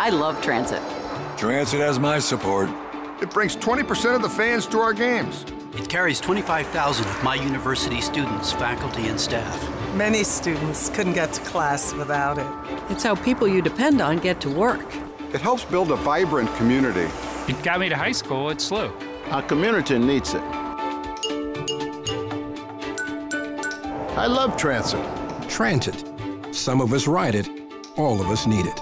I love Transit. Transit has my support. It brings 20% of the fans to our games. It carries 25,000 of my university students, faculty, and staff. Many students couldn't get to class without it. It's how people you depend on get to work. It helps build a vibrant community. It got me to high school at SLU. Our community needs it. I love Transit. Transit. Some of us ride it, all of us need it.